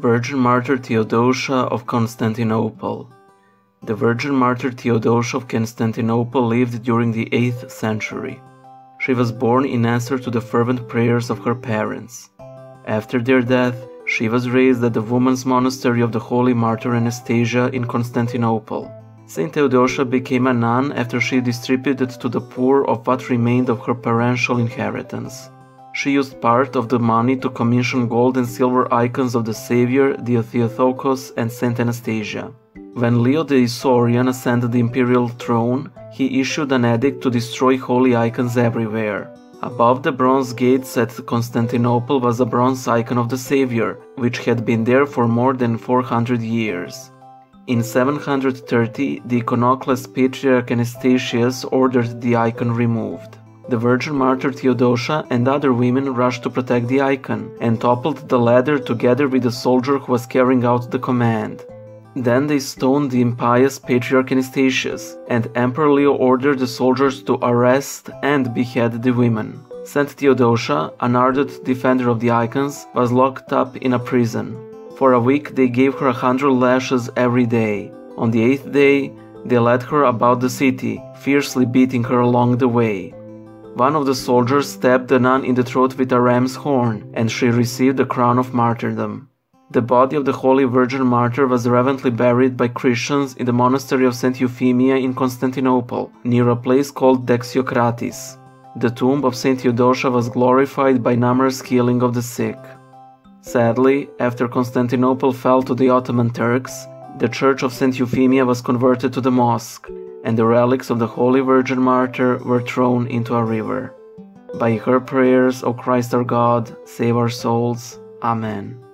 Virgin Martyr Theodosia of Constantinople. The Virgin Martyr Theodosia of Constantinople lived during the 8th century. She was born in answer to the fervent prayers of her parents. After their death, she was raised at the woman's monastery of the Holy Martyr Anastasia in Constantinople. Saint Theodosia became a nun after she distributed to the poor of what remained of her parental inheritance. She used part of the money to commission gold and silver icons of the Savior, the Theotokos, and Saint Anastasia. When Leo the Isaurian ascended the imperial throne, he issued an edict to destroy holy icons everywhere. Above the bronze gates at Constantinople was a bronze icon of the Savior, which had been there for more than 400 years. In 730, the iconoclast patriarch Anastasius ordered the icon removed. The Virgin Martyr Theodosia and other women rushed to protect the icon and toppled the ladder together with the soldier who was carrying out the command. Then they stoned the impious patriarch Anastasius, and Emperor Leo ordered the soldiers to arrest and behead the women. Saint Theodosia, an ardent defender of the icons, was locked up in a prison. For a week they gave her 100 lashes every day. On the 8th day, they led her about the city, fiercely beating her along the way. One of the soldiers stabbed the nun in the throat with a ram's horn, and she received the crown of martyrdom. The body of the Holy Virgin Martyr was reverently buried by Christians in the monastery of St. Euphemia in Constantinople, near a place called Dexiocratis. The tomb of St. Theodosia was glorified by numerous healing of the sick. Sadly, after Constantinople fell to the Ottoman Turks, the church of St. Euphemia was converted to the mosque, and the relics of the Holy Virgin Martyr were thrown into a river. By her prayers, O Christ our God, save our souls. Amen.